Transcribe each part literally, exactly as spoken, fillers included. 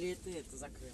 Или ты это закрыла?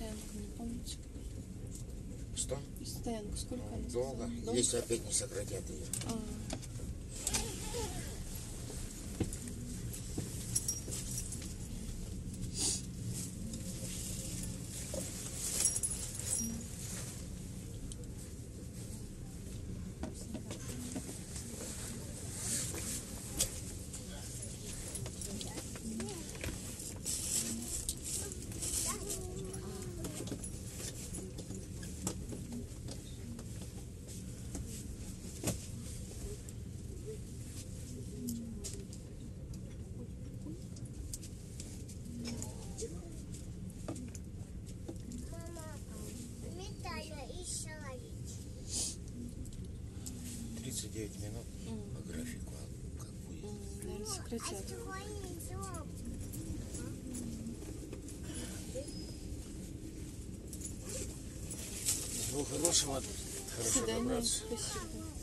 постоянку, не помните? Что? И стоянку сколько ну, она долго. долго. Если опять не сократят ее. А -а -а. тридцать девять минут mm. по графику, а как будет? Mm, наверное, сократят. Всего хорошего. Хорошо добраться. Спасибо.